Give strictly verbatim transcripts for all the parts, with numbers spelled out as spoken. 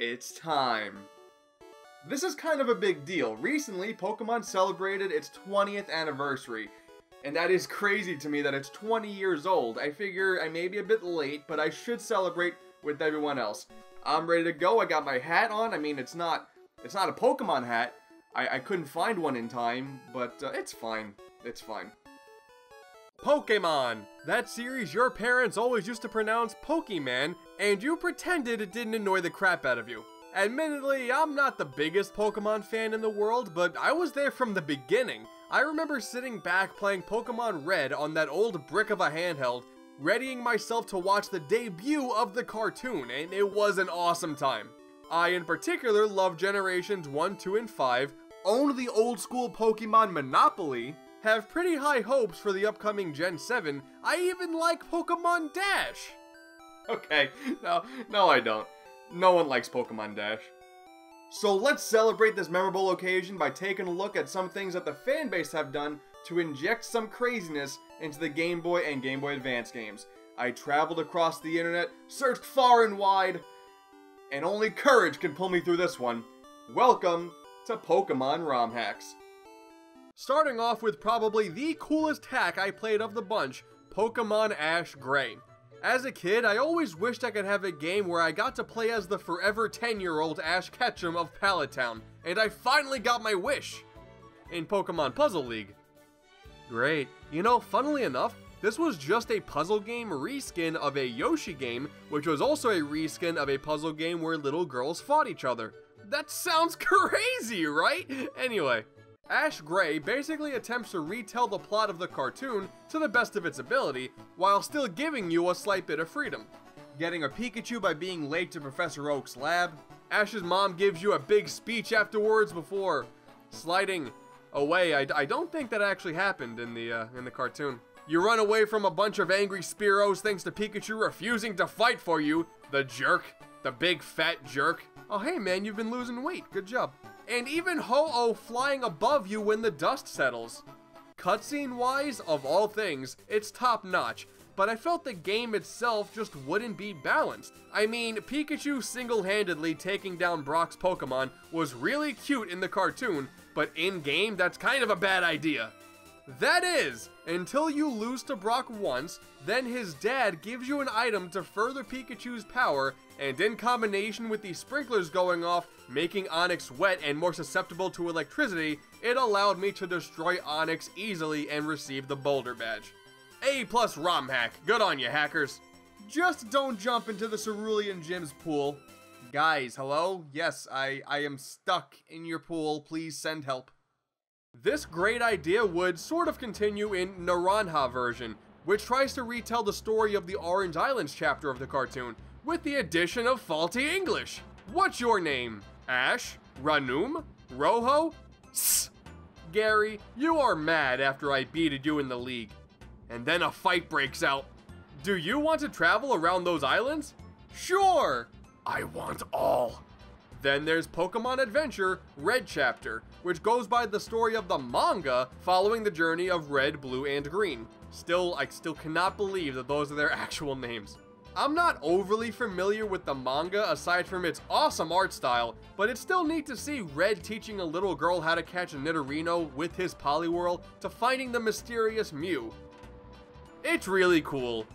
it's time. This is kind of a big deal. Recently, Pokemon celebrated its twentieth anniversary, and that is crazy to me that it's twenty years old. I figure I may be a bit late, but I should celebrate with everyone else. I'm ready to go. I got my hat on. I mean, it's not it's not a Pokemon hat. I, I couldn't find one in time, but uh, it's fine. It's fine. Pokemon! That series your parents always used to pronounce Pokemon, and you pretended it didn't annoy the crap out of you. Admittedly, I'm not the biggest Pokemon fan in the world, but I was there from the beginning. I remember sitting back playing Pokemon Red on that old brick of a handheld, readying myself to watch the debut of the cartoon, and it was an awesome time. I, in particular, love Generations one, two, and five, own the old-school Pokemon Monopoly, have pretty high hopes for the upcoming Gen seven, I even like Pokemon Dash! Okay, no, no I don't. No one likes Pokemon Dash. So let's celebrate this memorable occasion by taking a look at some things that the fanbase have done to inject some craziness into the Game Boy and Game Boy Advance games. I traveled across the internet, searched far and wide, and only courage can pull me through this one. Welcome to Pokemon ROM Hacks. Starting off with probably the coolest hack I played of the bunch, Pokemon Ash Gray. As a kid, I always wished I could have a game where I got to play as the forever ten-year-old Ash Ketchum of Palatown, and I finally got my wish! In Pokemon Puzzle League. Great. You know, funnily enough, this was just a puzzle game reskin of a Yoshi game, which was also a reskin of a puzzle game where little girls fought each other. That sounds crazy, right? Anyway. Ash Gray basically attempts to retell the plot of the cartoon to the best of its ability, while still giving you a slight bit of freedom. Getting a Pikachu by being late to Professor Oak's lab, Ash's mom gives you a big speech afterwards before sliding away. I, I don't think that actually happened in the, uh, in the cartoon. You run away from a bunch of angry Spearows thanks to Pikachu refusing to fight for you, the jerk, the big fat jerk. Oh hey man, you've been losing weight, good job. And even Ho-Oh flying above you when the dust settles. Cutscene-wise, of all things, it's top-notch, but I felt the game itself just wouldn't be balanced. I mean, Pikachu single-handedly taking down Brock's Pokemon was really cute in the cartoon, but in-game, that's kind of a bad idea. That is, until you lose to Brock once, then his dad gives you an item to further Pikachu's power, and in combination with the sprinklers going off, making Onix wet and more susceptible to electricity, it allowed me to destroy Onix easily and receive the Boulder Badge. A plus ROM hack, good on you hackers. Just don't jump into the Cerulean Gym's pool. Guys, hello? Yes, I, I am stuck in your pool, please send help. This great idea would sort of continue in Naranja version, which tries to retell the story of the Orange Islands chapter of the cartoon, with the addition of faulty English. What's your name? Ash? Ranum? Roho? Tss! Gary, you are mad after I beated you in the league. And then a fight breaks out. Do you want to travel around those islands? Sure! I want all. Then there's Pokemon Adventure Red Chapter, which goes by the story of the manga following the journey of Red, Blue, and Green. Still, I still cannot believe that those are their actual names. I'm not overly familiar with the manga aside from its awesome art style, but it's still neat to see Red teaching a little girl how to catch a Nidorino with his Poliwhirl to finding the mysterious Mew. It's really cool.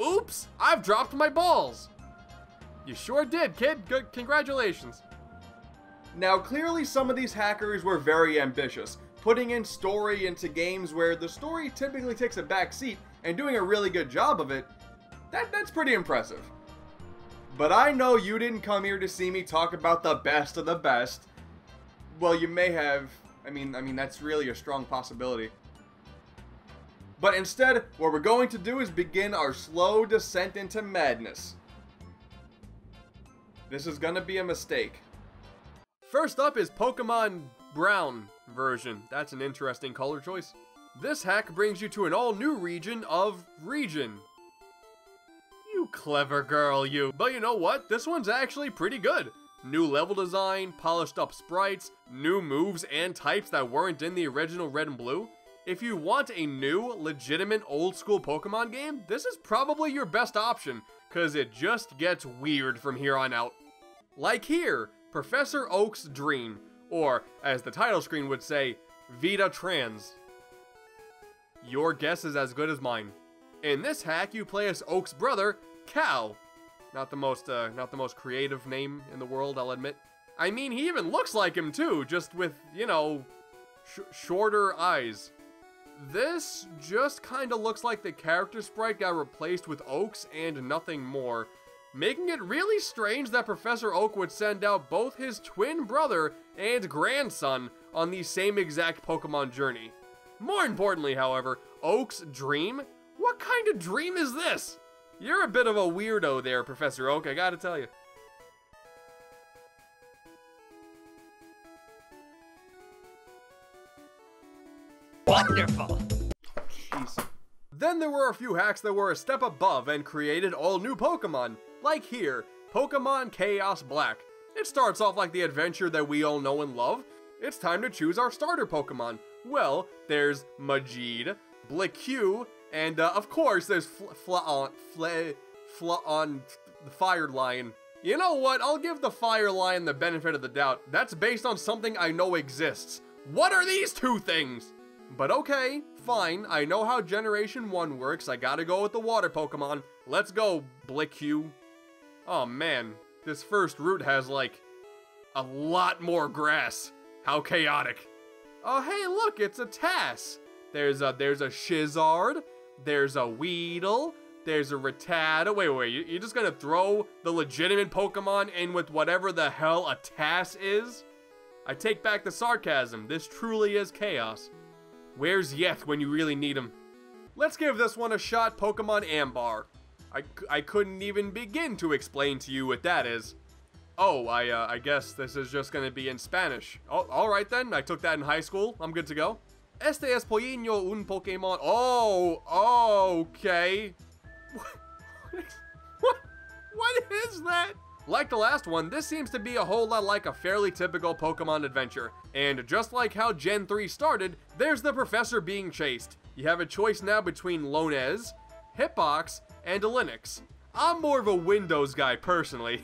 Oops, I've dropped my balls. You sure did, kid. Good, congratulations. Now clearly some of these hackers were very ambitious, putting in story into games where the story typically takes a back seat and doing a really good job of it. That, that's pretty impressive. But I know you didn't come here to see me talk about the best of the best. Well, you may have. I mean, I mean that's really a strong possibility. But instead, what we're going to do is begin our slow descent into madness. This is gonna be a mistake. First up is Pokemon Brown version. That's an interesting color choice. This hack brings you to an all-new region of region. You clever girl, you. But you know what? This one's actually pretty good. New level design, polished up sprites, new moves and types that weren't in the original Red and Blue. If you want a new, legitimate, old-school Pokemon game, this is probably your best option, because it just gets weird from here on out. Like here, Professor Oak's dream, or as the title screen would say, Vita Trans. Your guess is as good as mine. In this hack, you play as Oak's brother, Cal. Not the most, uh, not the most creative name in the world, I'll admit. I mean, he even looks like him too, just with, you know, sh shorter eyes. This just kinda looks like the character sprite got replaced with Oak's and nothing more, making it really strange that Professor Oak would send out both his twin brother and grandson on the same exact Pokemon journey. More importantly, however, Oak's dream? What kind of dream is this? You're a bit of a weirdo there, Professor Oak, I gotta tell you. Wonderful! Jeez. Then there were a few hacks that were a step above and created all new Pokemon. Like here, Pokemon Chaos Black. It starts off like the adventure that we all know and love. It's time to choose our starter Pokemon. Well, there's Majid, Blicku, and uh, of course there's Flaon, Fla Flaon, the Fire Lion. You know what, I'll give the Fire Lion the benefit of the doubt. That's based on something I know exists. What are these two things? But okay, fine, I know how Generation one works, I gotta go with the water Pokemon. Let's go, Blicku. Oh man, this first route has, like, a lot more grass. How chaotic. Oh hey, look, it's a Tass. There's a, there's a Shizzard, there's a Weedle, there's a Rattata. Wait, wait, you, you're just gonna throw the legitimate Pokemon in with whatever the hell a Tass is? I take back the sarcasm, this truly is chaos. Where's Yeth when you really need him? Let's give this one a shot, Pokemon Ambar. I, I couldn't even begin to explain to you what that is. Oh, I uh, I guess this is just gonna be in Spanish. Oh, all right then, I took that in high school, I'm good to go. Este es Pollino un Pokemon. Oh, oh, okay. What? What? What is that? Like the last one, this seems to be a whole lot like a fairly typical Pokemon adventure. And just like how Gen three started, there's the professor being chased. You have a choice now between Lones, Hitbox, and Linux. I'm more of a Windows guy, personally.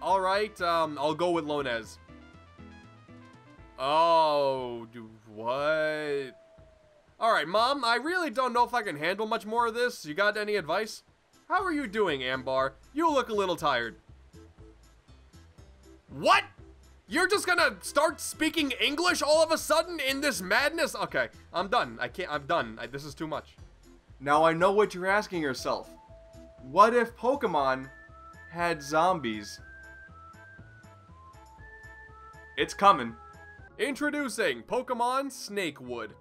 Alright, um, I'll go with Lones. Oh, dude, what? Alright, Mom, I really don't know if I can handle much more of this. You got any advice? How are you doing, Ambar? You look a little tired. What? You're just gonna start speaking English all of a sudden in this madness? Okay, I'm done. I can't, I'm done. I, this is too much. Now I know what you're asking yourself. What if Pokemon had zombies? It's coming. Introducing Pokemon Snakewood.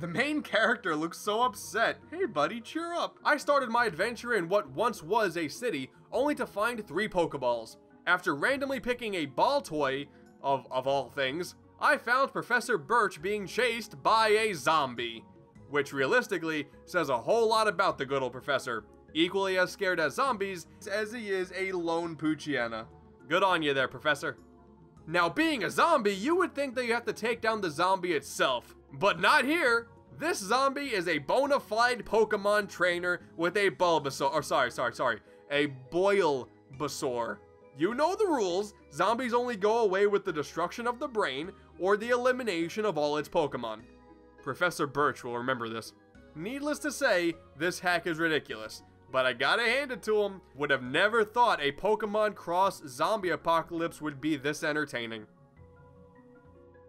The main character looks so upset. Hey buddy, cheer up. I started my adventure in what once was a city, only to find three Pokeballs. After randomly picking a ball toy, of, of all things, I found Professor Birch being chased by a zombie. Which realistically says a whole lot about the good old professor. Equally as scared as zombies, as he is a lone Poochiana. Good on you there, Professor. Now being a zombie, you would think that you have to take down the zombie itself. But not here! This zombie is a bona fide Pokemon trainer with a Bulbasaur, or sorry, sorry, sorry, a Boilbasaur. You know the rules, zombies only go away with the destruction of the brain or the elimination of all its Pokemon. Professor Birch will remember this. Needless to say, this hack is ridiculous, but I gotta hand it to him. Would have never thought a Pokemon Cross zombie apocalypse would be this entertaining.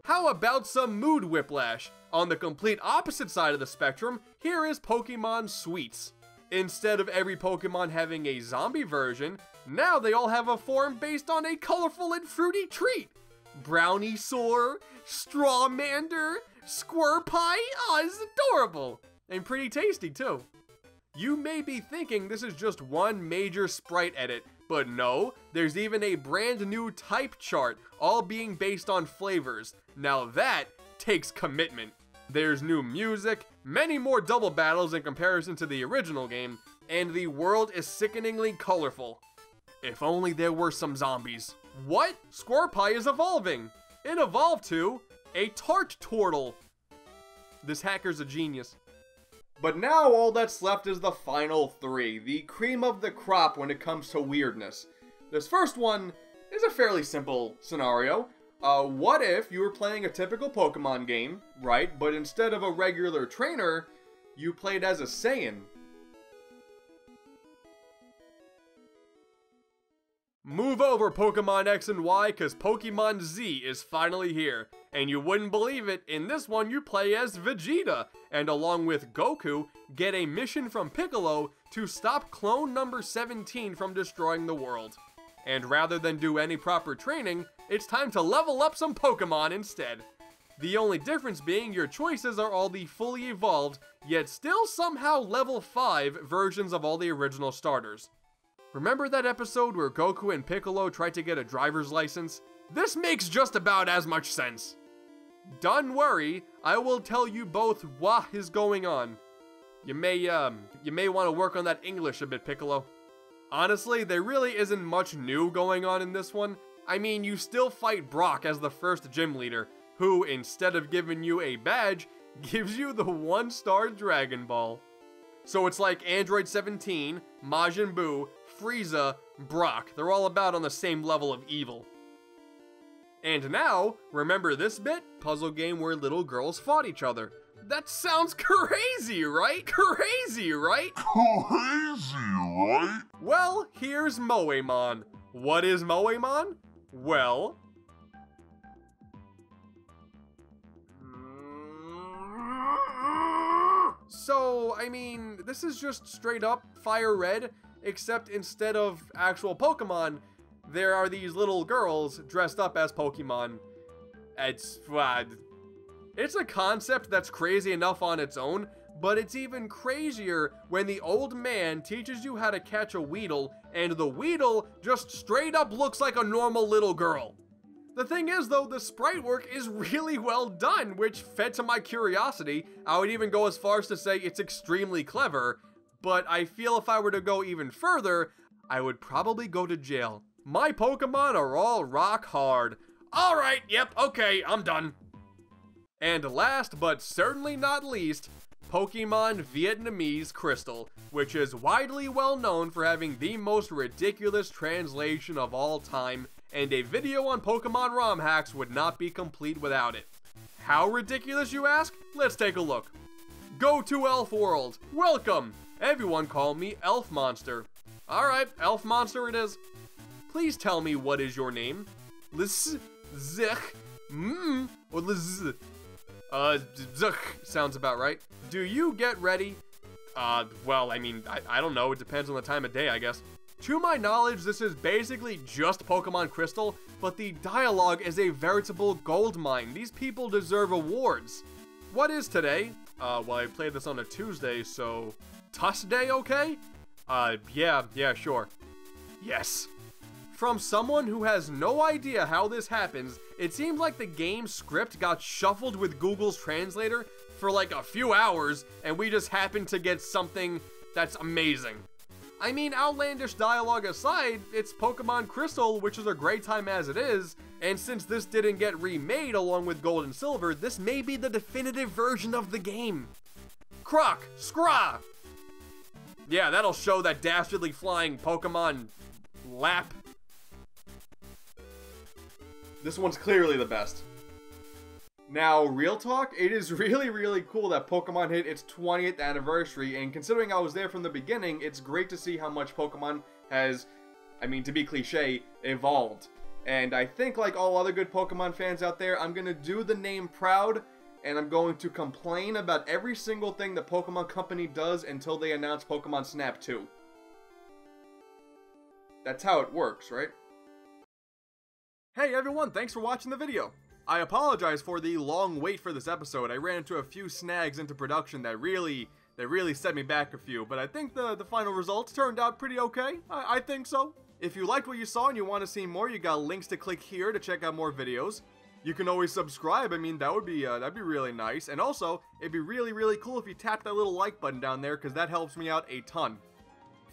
How about some mood whiplash? On the complete opposite side of the spectrum, here is Pokemon Sweets. Instead of every Pokemon having a zombie version, now they all have a form based on a colorful and fruity treat. Browniesaur, Strawmander, Squirpie, oh, it's adorable, and pretty tasty too. You may be thinking this is just one major sprite edit, but no, there's even a brand new type chart, all being based on flavors. Now that takes commitment. There's new music, many more double battles in comparison to the original game, and the world is sickeningly colorful. If only there were some zombies. What? Squirpie is evolving! It evolved to a tart turtle. This hacker's a genius. But now all that's left is the final three, the cream of the crop when it comes to weirdness. This first one is a fairly simple scenario. Uh, what if you were playing a typical Pokemon game, right, but instead of a regular trainer, you played as a Saiyan? Move over, Pokemon X and Y, because Pokemon Z is finally here. And you wouldn't believe it, in this one you play as Vegeta, and along with Goku, get a mission from Piccolo to stop clone number seventeen from destroying the world. And rather than do any proper training, it's time to level up some Pokemon instead. The only difference being your choices are all the fully evolved, yet still somehow level five versions of all the original starters. Remember that episode where Goku and Piccolo tried to get a driver's license? This makes just about as much sense. Don't worry, I will tell you both what is going on. You may, um, you may want to work on that English a bit, Piccolo. Honestly, there really isn't much new going on in this one. I mean, you still fight Brock as the first gym leader, who, instead of giving you a badge, gives you the one-star Dragon Ball. So it's like Android seventeen, Majin Buu, Frieza, Brock. They're all about on the same level of evil. And now, remember this bit? Puzzle game where little girls fought each other. That sounds crazy, right? Crazy, right? Crazy, right? Well, here's Moemon. What is Moemon? Well... So, I mean, this is just straight up Fire Red, except instead of actual Pokemon, there are these little girls dressed up as Pokemon. It's, uh, it's a concept that's crazy enough on its own, but it's even crazier when the old man teaches you how to catch a Weedle, and the Weedle just straight up looks like a normal little girl. The thing is, though, the sprite work is really well done, which fed to my curiosity. I would even go as far as to say it's extremely clever, but I feel if I were to go even further, I would probably go to jail. My Pokemon are all rock hard. All right, yep, okay, I'm done. And last but certainly not least, Pokemon Vietnamese Crystal, which is widely well known for having the most ridiculous translation of all time, and a video on Pokemon ROM hacks would not be complete without it. How ridiculous, you ask? Let's take a look. Go to Elf World. Welcome. Everyone call me Elf Monster. Alright, Elf Monster it is. Please tell me what is your name? Liz... Zich... Mmm... Or Liz... Uh... Zich... Sounds about right. Do you get ready? Uh, well, I mean, I, I don't know. It depends on the time of day, I guess. To my knowledge, this is basically just Pokemon Crystal, but the dialogue is a veritable goldmine. These people deserve awards. What is today? Uh, well, I played this on a Tuesday, so... Tuesday, okay? Uh, yeah, yeah, sure. Yes. From someone who has no idea how this happens, it seems like the game's script got shuffled with Google's translator for like a few hours, and we just happened to get something that's amazing. I mean, outlandish dialogue aside, it's Pokemon Crystal, which is a great time as it is, and since this didn't get remade along with Gold and Silver, this may be the definitive version of the game. Croc! Scraw! Yeah, that'll show that dastardly flying Pokemon... Lap. This one's clearly the best. Now, real talk, it is really, really cool that Pokemon hit its twentieth anniversary, and considering I was there from the beginning, it's great to see how much Pokemon has, I mean, to be cliche, evolved. And I think, like all other good Pokemon fans out there, I'm gonna do the name proud, and I'm going to complain about every single thing the Pokemon Company does until they announce Pokemon Snap two. That's how it works, right? Hey everyone, thanks for watching the video! I apologize for the long wait for this episode. I ran into a few snags into production that really, that really set me back a few, but I think the, the final results turned out pretty okay. I, I think so. If you liked what you saw and you want to see more, you got links to click here to check out more videos. You can always subscribe. I mean, that would be, uh, that'd be really nice. And also, it'd be really, really cool if you tap that little like button down there, because that helps me out a ton.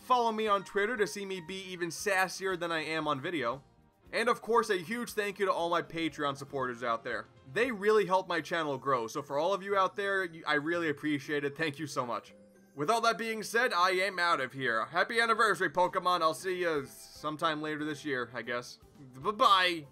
Follow me on Twitter to see me be even sassier than I am on video. And of course, a huge thank you to all my Patreon supporters out there. They really help my channel grow, so for all of you out there, I really appreciate it. Thank you so much. with all that being said, I am out of here. Happy anniversary, Pokemon. I'll see you sometime later this year, I guess. Bye-bye.